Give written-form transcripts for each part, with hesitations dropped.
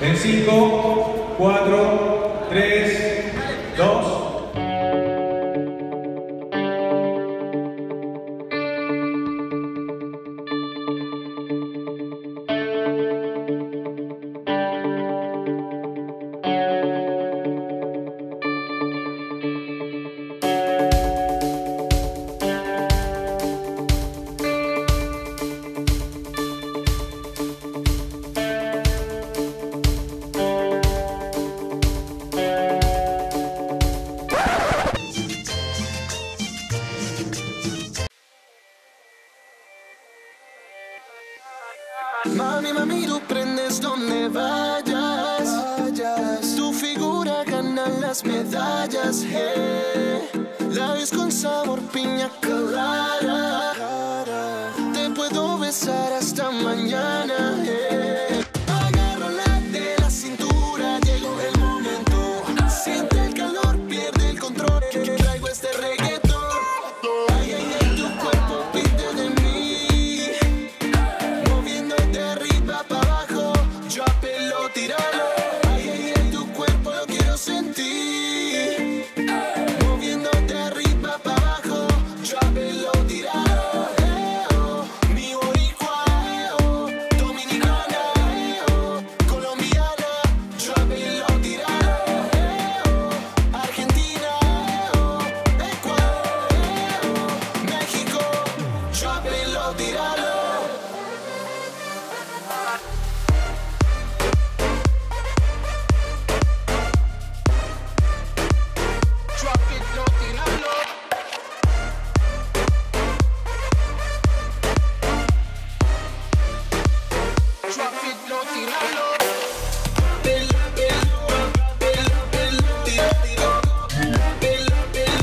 En 5, 4, 3, 2... Mami, mami, tú prendes donde vayas. Tu figura gana las medallas, hey. Labios con sabor piña colada. Te puedo besar hasta mañana, hey. Agárrala de la cintura, llegó el momento. Siente el calor, pierde el control, que traigo este reggaetón. Ay, ay, ay, tu cuerpo pide de mí, moviendo de arriba para abajo. Yo apelo, tíralo. Ay, ay, ay, tu cuerpo lo quiero sentir, moviendo de arriba para abajo. Yo apelo, tíralo. Mi boricua, dominicana, colombiana. Yo apelo, tíralo. Argentina, Ecuador, México. Yo apelo, tíralo. Drop it, no tirarlo. Drop it, no tirarlo.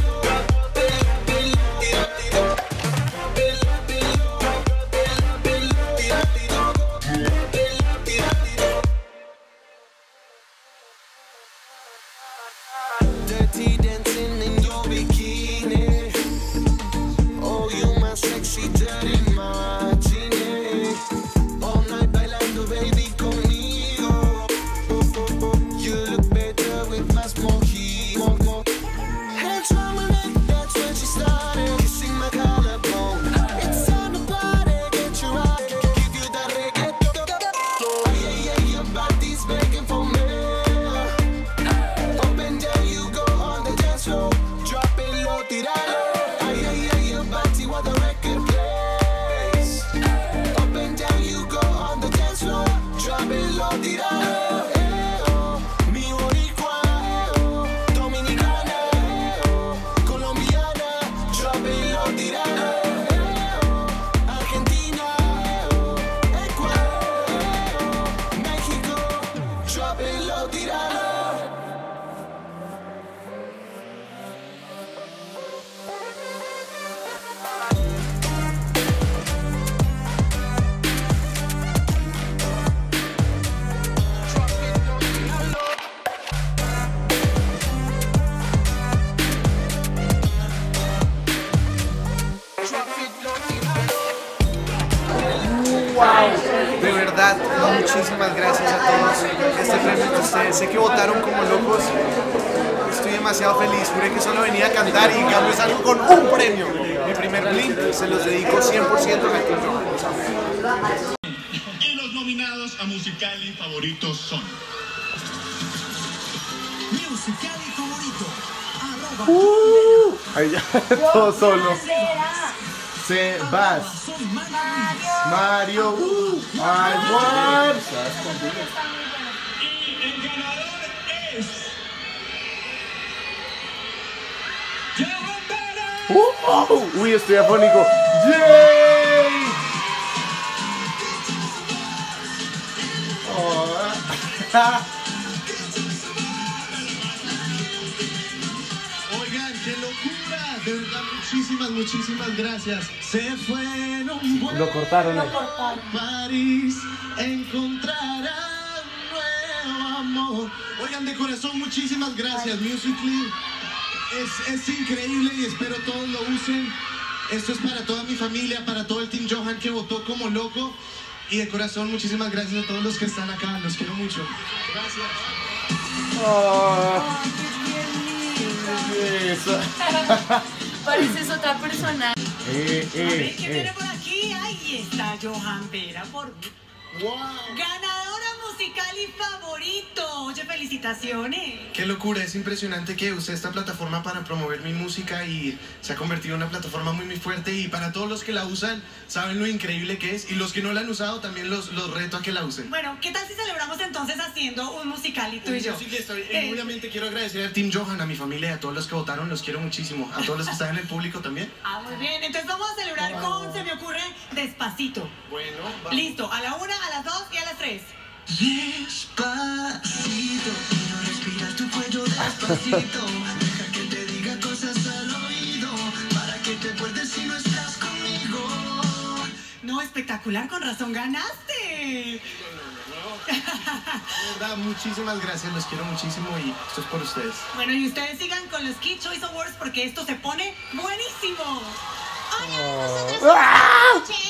Pelo, pelo, pelo, pelo, tira, tira. Pelo, pelo, pelo, pelo, tira, tira. Pelo, pelo, pelo, pelo, tira, tira. Pelo, tira, tira. Dirty dancing in your bikini. Oh, you my sexy dirty martini. All night bailando, baby, conmigo. You look better with más mojito. Hands on my neck, that's when she started. Kissing my collarbone. It's time to party, get you right. Give you that reggaeton. Ay, ay, ay, your body's begging for me. Up and down you go on the dance floor. Drop it low, tirado. Ay, ay, ay, your body while the record plays. Up and down you go on the dance floor. Drop it low, tirado. Mi boricua, dominicana, colombiana. Drop it low, tirado. Argentina, Ecuador, México. Drop it low, tirado. De verdad, muchísimas gracias a todos. Este premio es de ustedes. Sé que votaron como locos. Estoy demasiado feliz. Juré que solo venía a cantar y en cambio salgo con un premio. Mi primer Blimp se los dedico 100% gratuito. Y los nominados a Musical.ly favoritos son Musical.ly favorito. Ahí ya, todo solo. Sebas, Mario, Alvar. Y el ganador es Uy, estoy afónico. ¡Yay! Oigan, qué locura, de verdad, muchísimas gracias. Se fueron un buen Lo cortaron ahí. París encontrarán nuevo amor. Oigan, de corazón, muchísimas gracias. Musical.ly es increíble y espero todos lo usen. Esto es para toda mi familia, para todo el Team Johann que votó como loco. Y de corazón, muchísimas gracias a todos los que están acá. Los quiero mucho. Gracias. Oh, qué lindo. Pareces otra persona. A ver, ¿qué viene por aquí? Ahí está Johann Vera por mí. Wow. Ganadora Musical.ly favorito. Oye, felicitaciones. Qué locura, es impresionante que usé esta plataforma para promover mi música y se ha convertido en una plataforma muy muy fuerte, y para todos los que la usan saben lo increíble que es, y los que no la han usado también los reto a que la usen. Bueno, ¿qué tal si celebramos entonces haciendo un Musical.ly tú y yo? Obviamente quiero agradecer al Team Johann, a mi familia y a todos los que votaron, los quiero muchísimo, a todos los que están en el público también. Ah, muy bien, entonces vamos a celebrar con Se Me Ocurre Despacito. Bueno, vamos. Listo, a la 1, a las 2 y a las 3. Despacito, quiero respirar tu cuello despacito. Deja que te diga cosas al oído, para que te acuerdes si no estás conmigo. No, espectacular, con razón ganaste. De verdad, muchísimas gracias, los quiero muchísimo y esto es por ustedes. Bueno, y ustedes sigan con los Kids Choice Awards porque esto se pone buenísimo. Hola, nosotros